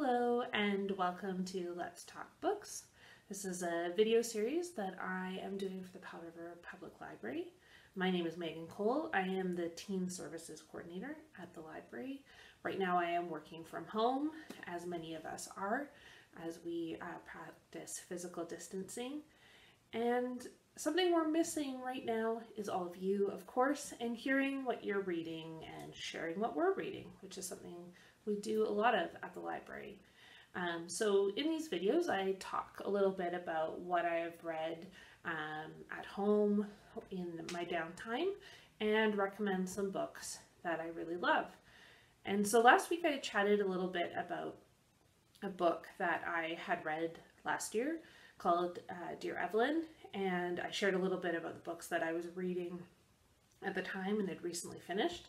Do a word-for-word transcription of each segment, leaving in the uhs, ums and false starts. Hello and welcome to Let's Talk Books. This is a video series that I am doing for the Powder River Public Library. My name is Megan Cole. I am the Teen Services Coordinator at the library. Right now I am working from home, as many of us are, as we uh, practice physical distancing. And something we're missing right now is all of you, of course, and hearing what you're reading and sharing what we're reading, which is something we do a lot of at the library. Um, so in these videos, I talk a little bit about what I've read um, at home in my downtime and recommend some books that I really love. And so last week I chatted a little bit about a book that I had read last year called uh, Dear Evelyn, and I shared a little bit about the books that I was reading at the time and had recently finished.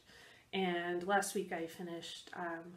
And last week I finished um,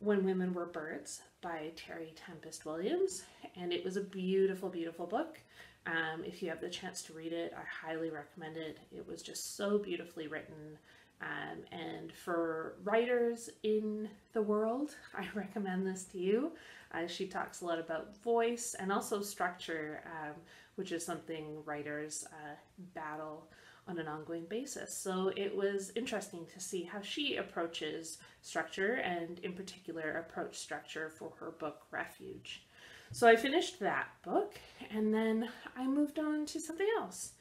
When Women Were Birds by Terry Tempest Williams, and it was a beautiful, beautiful book. Um, if you have the chance to read it, I highly recommend it. It was just so beautifully written, um, and for writers in the world, I recommend this to you. Uh, she talks a lot about voice and also structure, um, which is something writers uh, battle on an ongoing basis. So it was interesting to see how she approaches structure, and in particular approach structure for her book Refuge. So I finished that book, and then I moved on to something else,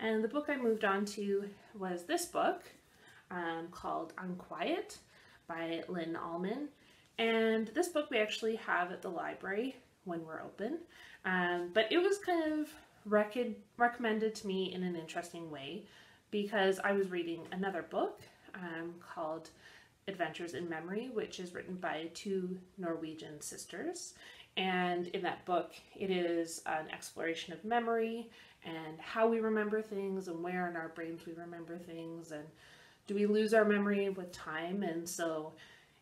and the book I moved on to was this book um, called Unquiet by Linn Ullmann. And this book we actually have at the library when we're open, um, but it was kind of Rec recommended to me in an interesting way, because I was reading another book um, called Adventures in Memory, which is written by two Norwegian sisters. And in that book, it is an exploration of memory and how we remember things and where in our brains we remember things, and do we lose our memory with time. And so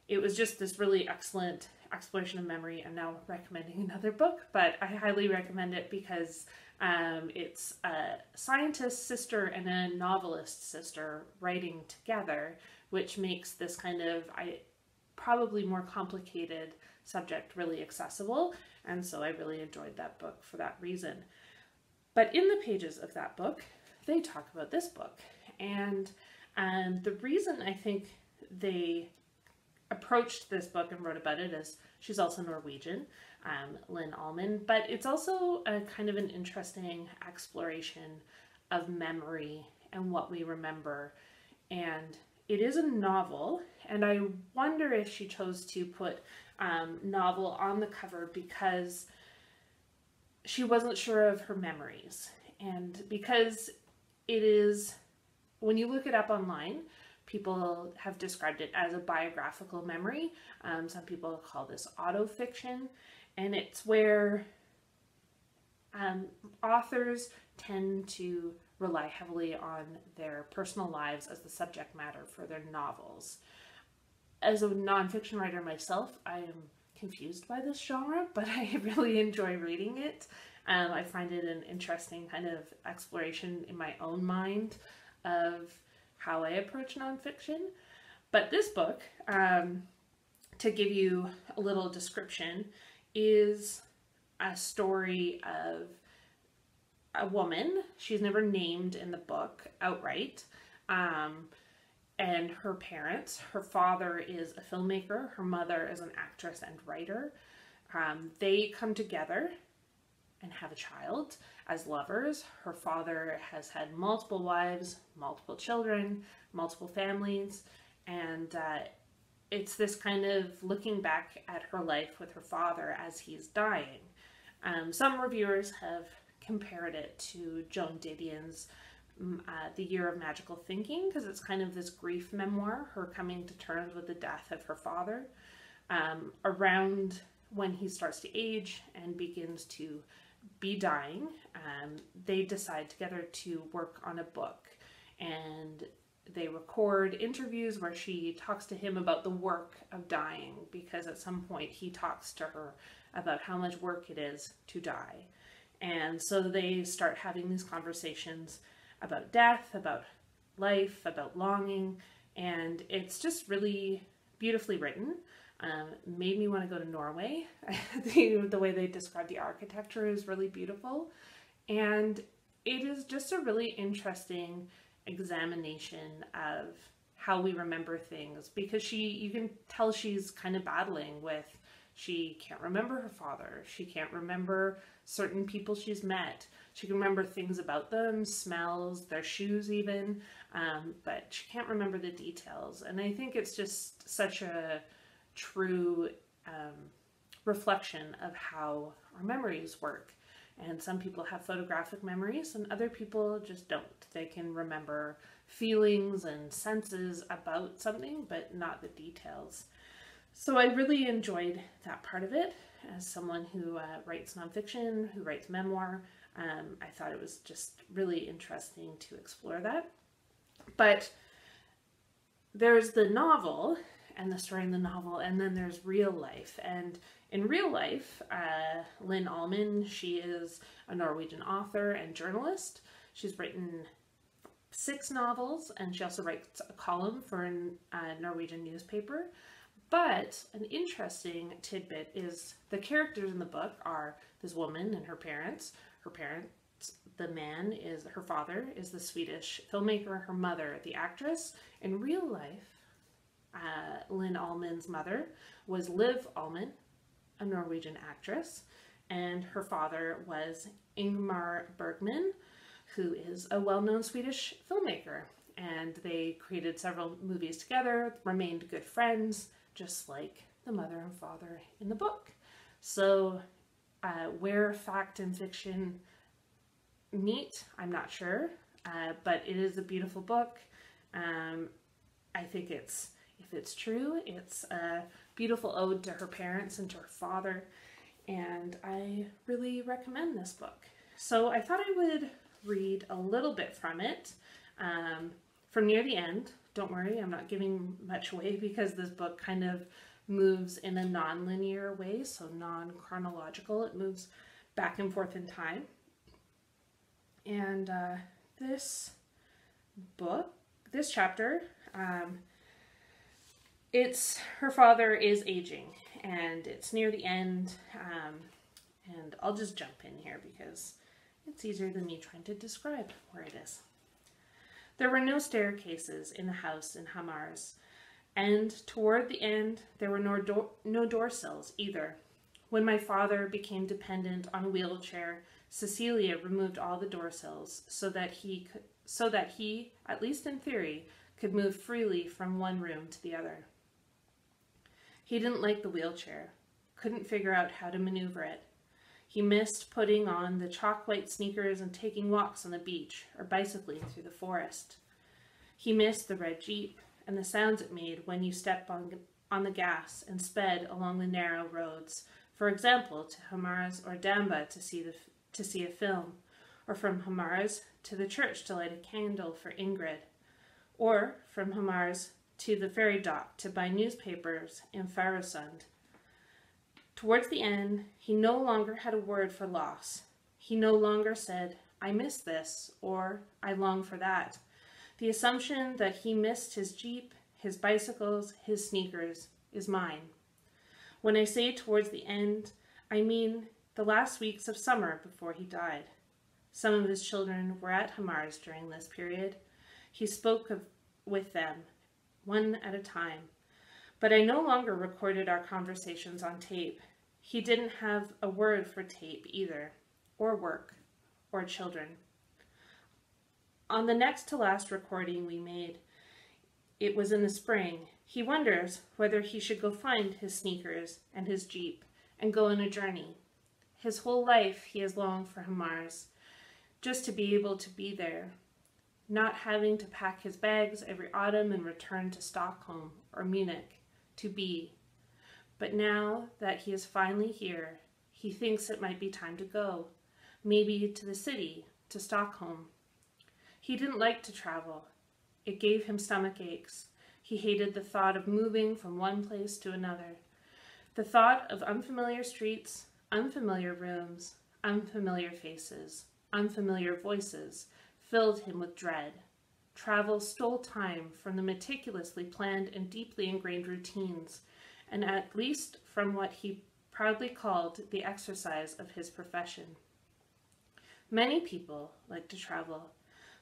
it was just this really excellent exploration of memory. I'm now recommending another book, but I highly recommend it because Um, it's a scientist sister and a novelist sister writing together, which makes this kind of I, probably more complicated subject really accessible, and so I really enjoyed that book for that reason. But in the pages of that book, they talk about this book, and um, the reason I think they approached this book and wrote about it is she's also Norwegian, Um, Linn Ullmann, but it's also a kind of an interesting exploration of memory and what we remember. And it is a novel, and I wonder if she chose to put um, novel on the cover because she wasn't sure of her memories, and because it is, when you look it up online, people have described it as a biographical memory. Um, some people call this autofiction. And it's where um, authors tend to rely heavily on their personal lives as the subject matter for their novels. As a nonfiction writer myself, I am confused by this genre, but I really enjoy reading it. Um, I find it an interesting kind of exploration in my own mind of how I approach nonfiction. But this book, um, to give you a little description, is a story of a woman. She's never named in the book outright, um, and her parents. Her father is a filmmaker, her mother is an actress and writer. Um, they come together and have a child as lovers. Her father has had multiple wives, multiple children, multiple families, and uh, it's this kind of looking back at her life with her father as he's dying. Um, some reviewers have compared it to Joan Didion's uh, The Year of Magical Thinking, because it's kind of this grief memoir, her coming to terms with the death of her father, um, around when he starts to age and begins to be dying. Um, they decide together to work on a book, and they record interviews where she talks to him about the work of dying, because at some point he talks to her about how much work it is to die. And so they start having these conversations about death, about life, about longing, and it's just really beautifully written. Um, made me want to go to Norway. the, the way they describe the architecture is really beautiful, and it is just a really interesting examination of how we remember things, because she, you can tell she's kind of battling with, she can't remember her father, she can't remember certain people she's met, she can remember things about them, smells, their shoes even, um, but she can't remember the details. And I think it's just such a true um, reflection of how our memories work. And some people have photographic memories and other people just don't. They can remember feelings and senses about something, but not the details. So I really enjoyed that part of it. As someone who uh, writes nonfiction, who writes memoir, um, I thought it was just really interesting to explore that. But there's the novel and the story in the novel, and then there's real life. And in real life, uh, Linn Ullmann, she is a Norwegian author and journalist. She's written six novels, and she also writes a column for a uh, Norwegian newspaper. But an interesting tidbit is the characters in the book are this woman and her parents. Her parents, the man is, her father is the Swedish filmmaker, her mother, the actress. In real life, Uh, Linn Ullmann's mother was Liv Ullmann, a Norwegian actress, and her father was Ingmar Bergman, who is a well-known Swedish filmmaker. And they created several movies together, remained good friends, just like the mother and father in the book. So uh, where fact and fiction meet, I'm not sure, uh, but it is a beautiful book. Um, I think it's If it's true, it's a beautiful ode to her parents and to her father, and I really recommend this book. So I thought I would read a little bit from it, um, from near the end. Don't worry, I'm not giving much away because this book kind of moves in a non-linear way, so non-chronological. It moves back and forth in time. And uh, this book, this chapter, um, It's, her father is aging, and it's near the end, um, and I'll just jump in here because it's easier than me trying to describe where it is. There were no staircases in the house in Hamars, and toward the end there were no, do no door sills either. When my father became dependent on a wheelchair, Cecilia removed all the door sills so that he, could, so that he, at least in theory, could move freely from one room to the other. He didn't like the wheelchair, couldn't figure out how to maneuver it. He missed putting on the chalk-white sneakers and taking walks on the beach or bicycling through the forest. He missed the red Jeep and the sounds it made when you stepped on, on the gas and sped along the narrow roads, for example, to Hamaras or Damba to see, the, to see a film, or from Hamaras to the church to light a candle for Ingrid, or from Hamars to the ferry dock to buy newspapers in Farösund. Towards the end, he no longer had a word for loss. He no longer said, I miss this, or I long for that. The assumption that he missed his Jeep, his bicycles, his sneakers is mine. When I say towards the end, I mean the last weeks of summer before he died. Some of his children were at Hamars during this period. He spoke of, with them, one at a time, but I no longer recorded our conversations on tape. He didn't have a word for tape either, or work, or children. On the next to last recording we made, it was in the spring, he wonders whether he should go find his sneakers and his Jeep and go on a journey. His whole life he has longed for Hamars, just to be able to be there. Not having to pack his bags every autumn and return to Stockholm or Munich to be. But now that he is finally here, he thinks it might be time to go, maybe to the city, to Stockholm. He didn't like to travel. It gave him stomach aches. He hated the thought of moving from one place to another. The thought of unfamiliar streets, unfamiliar rooms, unfamiliar faces, unfamiliar voices, filled him with dread. Travel stole time from the meticulously planned and deeply ingrained routines, and at least from what he proudly called the exercise of his profession. Many people like to travel,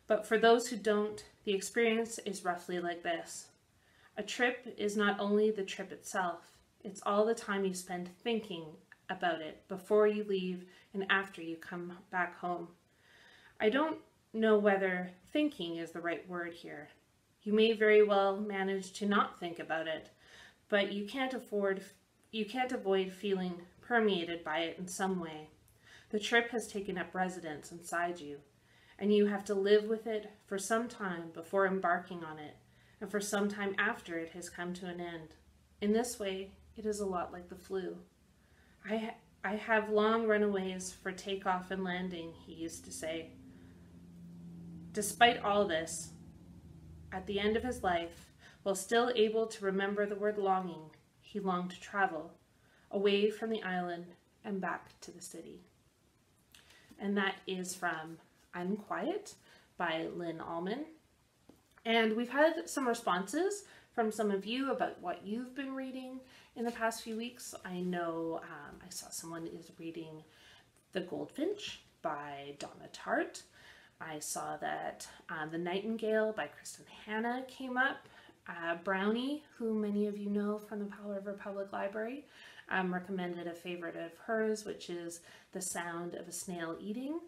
but for those who don't, the experience is roughly like this. A trip is not only the trip itself, it's all the time you spend thinking about it before you leave and after you come back home. I don't know whether thinking is the right word here. You may very well manage to not think about it, but you can't afford, you can't avoid feeling permeated by it in some way. The trip has taken up residence inside you, and you have to live with it for some time before embarking on it, and for some time after it has come to an end. In this way, it is a lot like the flu. I, ha I have long runaways for takeoff and landing, he used to say. Despite all this, at the end of his life, while still able to remember the word longing, he longed to travel, away from the island and back to the city. And that is from Unquiet by Linn Ullmann. And we've had some responses from some of you about what you've been reading in the past few weeks. I know um, I saw someone is reading The Goldfinch by Donna Tartt. I saw that um, The Nightingale by Kristen Hannah came up. Uh, Brownie, who many of you know from the Powell River Public Library, um, recommended a favorite of hers, which is The Sound of a Snail Eating.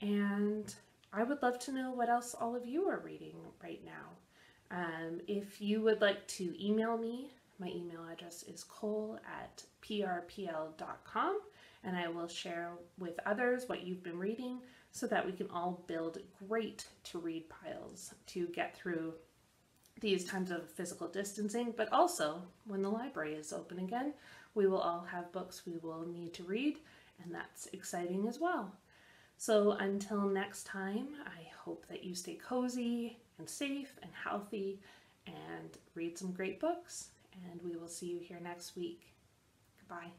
And I would love to know what else all of you are reading right now. Um, if you would like to email me, my email address is cole at p r p l dot com, and I will share with others what you've been reading so that we can all build great to-read piles to get through these times of physical distancing, but also when the library is open again, we will all have books we will need to read, and that's exciting as well. So until next time, I hope that you stay cozy and safe and healthy and read some great books, and we will see you here next week. Goodbye.